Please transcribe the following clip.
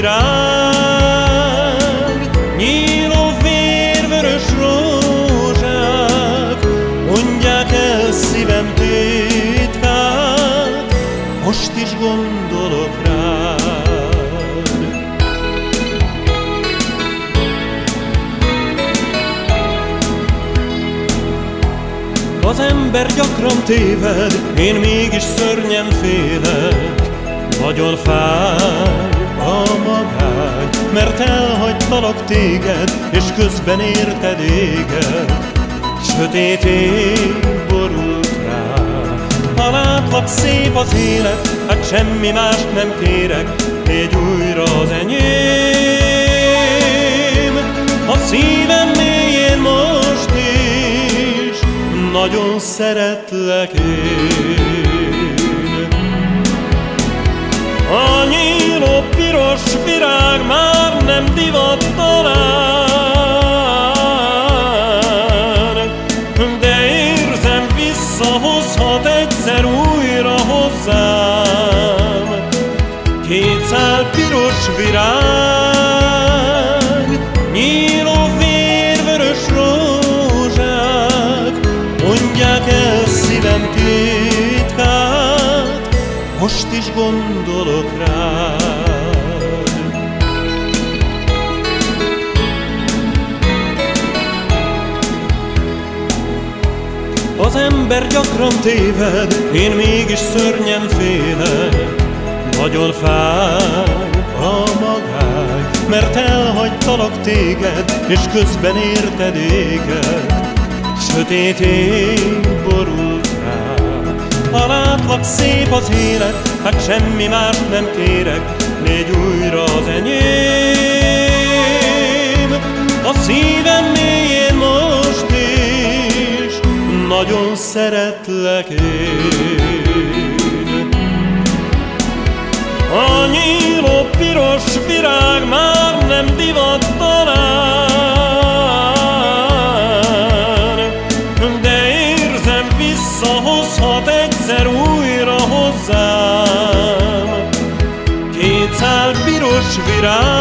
virág, nyíló vérvörös rózsák, mondják el szívem titkát, most is gondolok rád. Az ember gyakran téved, én mégis szörnyen félek, nagyon fáj a magány, mert elhagytalak téged, és közben érted éget, sötét ég borult rá. Ha látlak, szép az élet, hát semmi mást nem kérek, légy újra az enyém. A szívem mélyén most is nagyon szeretlek én. A piros virág már nem divat talán, de érzem, visszahozhat egyszer újra hozzám. 200 piros virág, nyíló vérvörös rózsák, mondják el szívem titkát, most is gondolok rád. Az ember gyakran téved, én mégis szörnyen félek, nagyon fáj a magány, mert elhagytalak téged, és közben érted éget, sötét ég borult rá. Ha látlak, szép az élet, hát semmi más nem kérek, légy újra az enyém. A szívem mélyén most nagyon szeretlek én. A nyíló piros virág már nem divat talán, de érzem, visszahozhat egyszer újra hozzám. 200 piros virág,